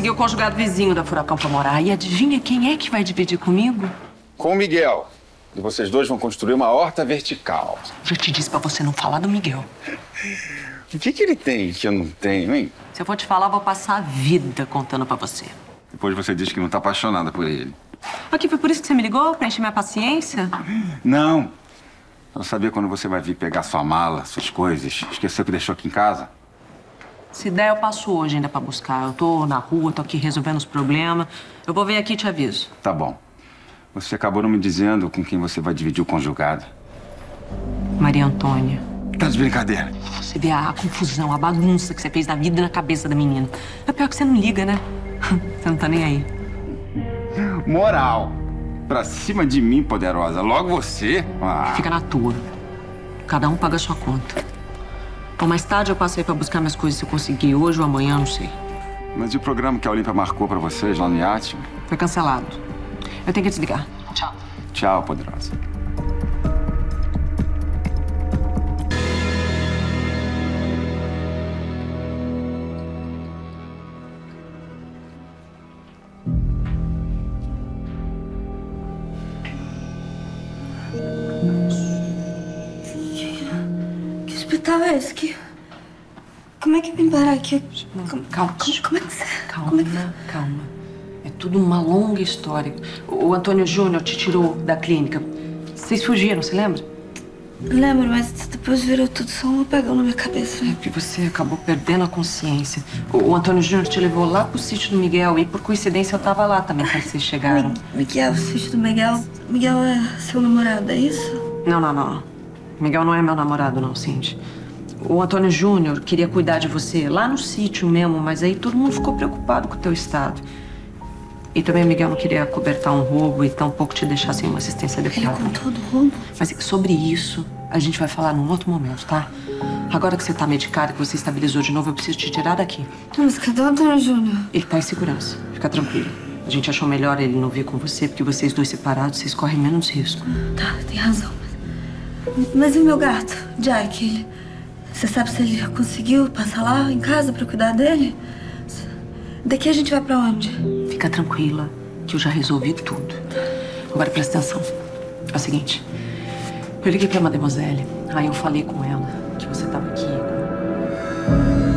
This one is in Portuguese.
conseguir o conjugado vizinho da Furacão pra morar. E adivinha quem é que vai dividir comigo? Com o Miguel. E vocês dois vão construir uma horta vertical. Já te disse pra você não falar do Miguel. O que ele tem que eu não tenho, hein? Se eu for te falar, eu vou passar a vida contando pra você. Depois você diz que não tá apaixonada por ele. Aqui, foi por isso que você me ligou? Pra encher minha paciência? Não. Eu sabia quando você vai vir pegar sua mala, suas coisas. Esqueceu que deixou aqui em casa? Se der, eu passo hoje ainda pra buscar. Eu tô na rua, tô aqui resolvendo os problemas. Eu vou vir aqui e te aviso. Tá bom. Você acabou não me dizendo com quem você vai dividir o conjugado. Maria Antônia. Tá de brincadeira. Você vê a confusão, a bagunça que você fez na vida e na cabeça da menina. É pior que você não liga, né? Você não tá nem aí. Moral. Pra cima de mim, Poderosa. Logo você. Ah. Fica na tua. Cada um paga a sua conta. Ou mais tarde eu passei pra buscar minhas coisas se eu conseguir. Hoje ou amanhã, não sei. Mas e o programa que a Olímpia marcou pra vocês lá no iate? Foi cancelado. Eu tenho que desligar. Tchau. Tchau, Poderosa. Como é que vem parar aqui? Calma, calma. É tudo uma longa história. O Antônio Júnior te tirou da clínica. Vocês fugiram, você lembra? Lembro, mas depois virou tudo só um apagão na minha cabeça. É que você acabou perdendo a consciência. O Antônio Júnior te levou lá pro sítio do Miguel e, por coincidência, eu tava lá também quando vocês chegaram. Miguel, o sítio do Miguel. Miguel é seu namorado, é isso? Não, não, não. Miguel não é meu namorado, não, Cindy. O Antônio Júnior queria cuidar de você lá no sítio mesmo, mas aí todo mundo ficou preocupado com o teu estado. E também o Miguel não queria cobertar um roubo e tampouco te deixar sem uma assistência adequada. Ele contou do roubo? Mas sobre isso a gente vai falar num outro momento, tá? Agora que você tá medicada, que você estabilizou de novo, eu preciso te tirar daqui. Mas cadê o Antônio Júnior? Ele tá em segurança, fica tranquilo. A gente achou melhor ele não vir com você, porque vocês dois separados, vocês correm menos risco. Tá, tem razão. Mas e o meu gato, Jack, ele... Você sabe se ele conseguiu passar lá em casa pra cuidar dele? Daqui a gente vai pra onde? Fica tranquila, que eu já resolvi tudo. Agora presta atenção. É o seguinte, eu liguei pra mademoiselle, aí eu falei com ela que você tava aqui.